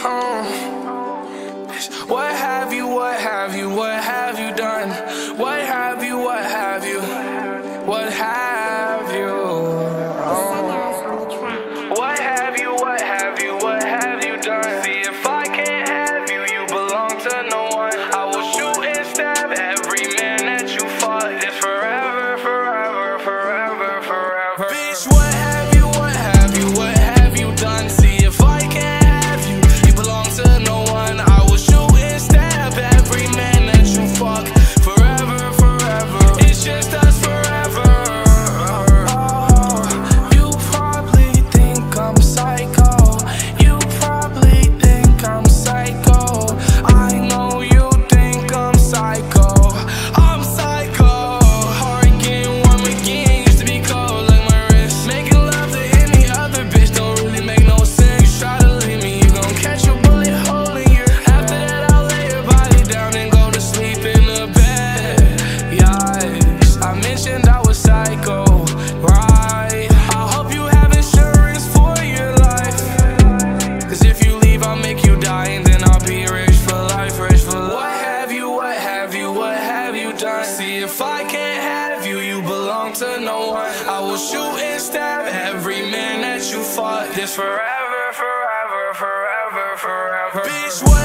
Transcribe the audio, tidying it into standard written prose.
What have you, what have you, what have you done? What have you, what have you, what have you? What have you, what have you, what have you done? See, if I can't have you, you belong to no one. I will shoot and stab every man that you fought. It's forever, forever, forever, forever. Bitch, what have you, what have you, what have you done? See, if I can't have you, you belong to no one. I will shoot and stab every man that you fuck. Forever, forever. It's just us forever. Oh, you probably think I'm psycho. You probably think I'm psycho. I know you think I'm psycho. I'm psycho. Hard again, warm again. Used to be cold like my wrist. Making love to any other bitch don't really make no sense. You try to leave me, you gon' catch a bullet hole in your head. After that, I'll lay your body down and go to sleep in the bed. Yes, I mentioned I was psycho, right? I hope you have insurance for your life, 'cause if you leave, I'll make you die, and then I'll be rich for life, rich for life. What have you, what have you, what have you done? See, if I can't have you, you belong to no one. I will shoot and stab every man that you fought. This forever, forever, forever, forever. Bitch, what